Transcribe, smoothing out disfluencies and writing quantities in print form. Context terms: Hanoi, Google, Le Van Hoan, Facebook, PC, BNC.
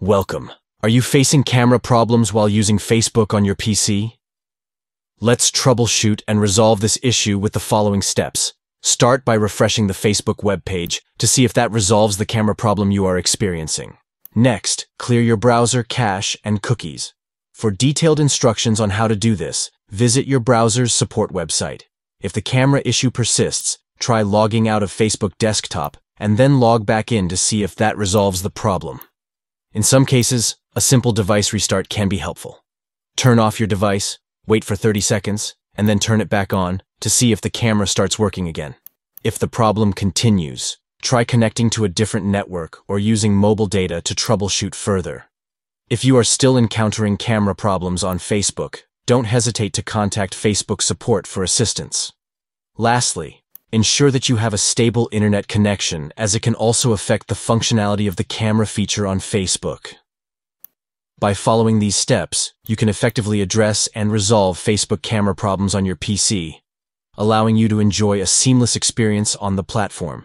Welcome. Are you facing camera problems while using Facebook on your PC? Let's troubleshoot and resolve this issue with the following steps. Start by refreshing the Facebook web page to see if that resolves the camera problem you are experiencing. Next, clear your browser, cache, and cookies. For detailed instructions on how to do this, visit your browser's support website. If the camera issue persists, try logging out of Facebook desktop and then log back in to see if that resolves the problem. In some cases, a simple device restart can be helpful. Turn off your device, wait for 30 seconds, and then turn it back on to see if the camera starts working again. If the problem continues, try connecting to a different network or using mobile data to troubleshoot further. If you are still encountering camera problems on Facebook, don't hesitate to contact Facebook support for assistance. Lastly, ensure that you have a stable internet connection, as it can also affect the functionality of the camera feature on Facebook. By following these steps, you can effectively address and resolve Facebook camera problems on your PC, allowing you to enjoy a seamless experience on the platform.